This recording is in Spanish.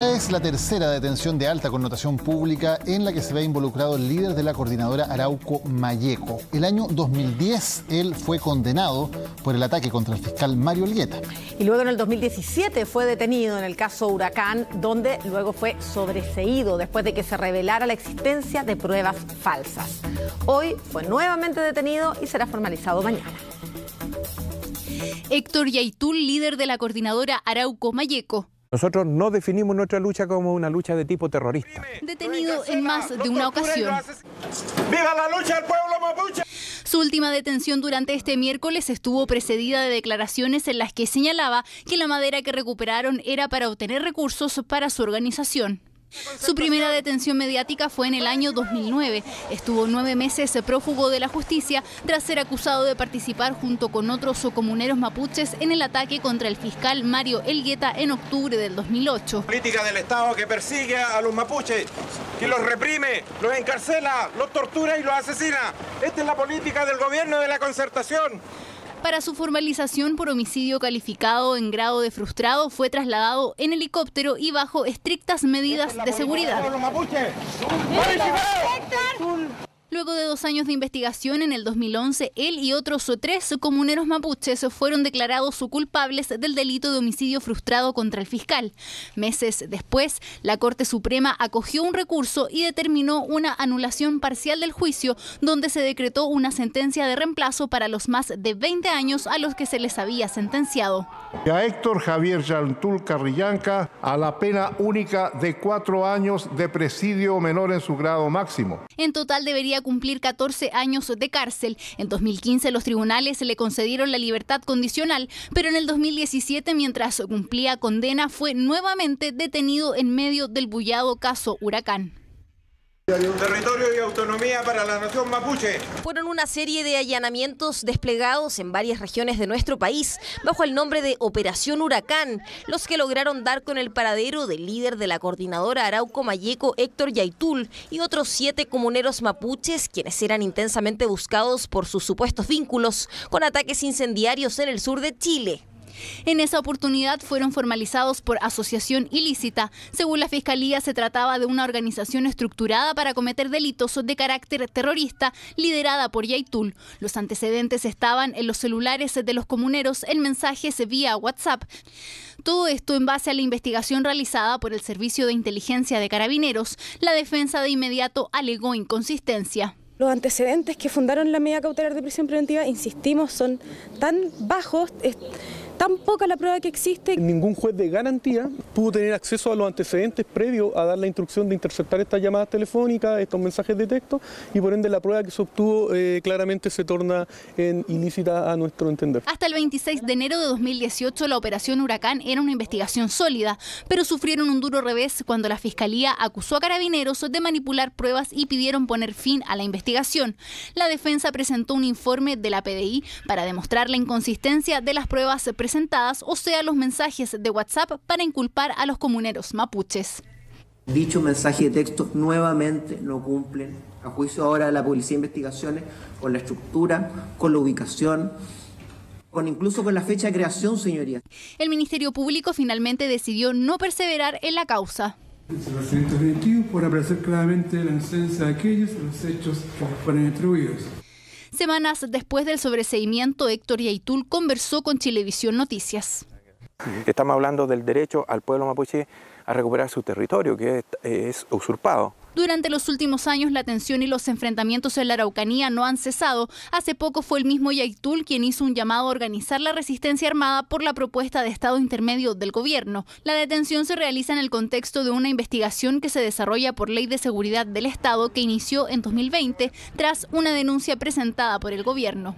Es la tercera detención de alta connotación pública en la que se ve involucrado el líder de la coordinadora Arauco Malleco. El año 2010 él fue condenado por el ataque contra el fiscal Mario Elgueta. Y luego en el 2017 fue detenido en el caso Huracán, donde luego fue sobreseído después de que se revelara la existencia de pruebas falsas. Hoy fue nuevamente detenido y será formalizado mañana. Héctor Llaitul, líder de la coordinadora Arauco Malleco. Nosotros no definimos nuestra lucha como una lucha de tipo terrorista. Detenido en más de una ocasión. ¡Viva la lucha del pueblo mapuche! Su última detención durante este miércoles estuvo precedida de declaraciones en las que señalaba que la madera que recuperaron era para obtener recursos para su organización. Su primera detención mediática fue en el año 2009. Estuvo 9 meses prófugo de la justicia tras ser acusado de participar junto con otros comuneros mapuches en el ataque contra el fiscal Mario Elgueta en octubre del 2008. Política del Estado que persigue a los mapuches, que los reprime, los encarcela, los tortura y los asesina. Esta es la política del gobierno de la concertación. Para su formalización por homicidio calificado en grado de frustrado, fue trasladado en helicóptero y bajo estrictas medidas de seguridad. Luego de 2 años de investigación, en el 2011, él y otros 3 comuneros mapuches fueron declarados culpables del delito de homicidio frustrado contra el fiscal. Meses después, la Corte Suprema acogió un recurso y determinó una anulación parcial del juicio, donde se decretó una sentencia de reemplazo para los más de 20 años a los que se les había sentenciado. A Héctor Javier Llaitul Carrillanca a la pena única de 4 años de presidio menor en su grado máximo. En total debería cumplir 14 años de cárcel. En 2015 los tribunales le concedieron la libertad condicional, pero en el 2017, mientras cumplía condena, fue nuevamente detenido en medio del bullado caso Huracán. Territorio y autonomía para la nación mapuche. Fueron una serie de allanamientos desplegados en varias regiones de nuestro país bajo el nombre de Operación Huracán, los que lograron dar con el paradero del líder de la coordinadora Arauco Malleco, Héctor Llaitul, y otros 7 comuneros mapuches, quienes eran intensamente buscados por sus supuestos vínculos con ataques incendiarios en el sur de Chile. En esa oportunidad fueron formalizados por asociación ilícita. Según la Fiscalía, se trataba de una organización estructurada para cometer delitos de carácter terrorista, liderada por Llaitul. Los antecedentes estaban en los celulares de los comuneros, en mensajes vía WhatsApp. Todo esto en base a la investigación realizada por el Servicio de Inteligencia de Carabineros. La defensa de inmediato alegó inconsistencia. Los antecedentes que fundaron la medida cautelar de prisión preventiva, insistimos, son tan bajos, tan poca la prueba que existe. Ningún juez de garantía pudo tener acceso a los antecedentes previo a dar la instrucción de interceptar estas llamadas telefónicas, estos mensajes de texto, y por ende la prueba que se obtuvo claramente se torna ilícita a nuestro entender. Hasta el 26 de enero de 2018 la Operación Huracán era una investigación sólida, pero sufrieron un duro revés cuando la Fiscalía acusó a Carabineros de manipular pruebas y pidieron poner fin a la investigación. La defensa presentó un informe de la PDI para demostrar la inconsistencia de las pruebas presentadas, o sea, los mensajes de WhatsApp para inculpar a los comuneros mapuches. Dicho mensaje de texto nuevamente no cumplen, a juicio ahora de la Policía de Investigaciones, con la estructura, con la ubicación, incluso con la fecha de creación, señoría. El Ministerio Público finalmente decidió no perseverar en la causa. Es el procedimiento definitivo por aparecer claramente la inocencia de aquellos los hechos que fueron atribuidos. Semanas después del sobreseimiento, Héctor Llaitul conversó con Chilevisión Noticias. Estamos hablando del derecho al pueblo mapuche a recuperar su territorio, que es usurpado. Durante los últimos años, la tensión y los enfrentamientos en la Araucanía no han cesado. Hace poco fue el mismo Llaitul quien hizo un llamado a organizar la resistencia armada por la propuesta de estado intermedio del gobierno. La detención se realiza en el contexto de una investigación que se desarrolla por Ley de Seguridad del Estado que inició en 2020 tras una denuncia presentada por el gobierno.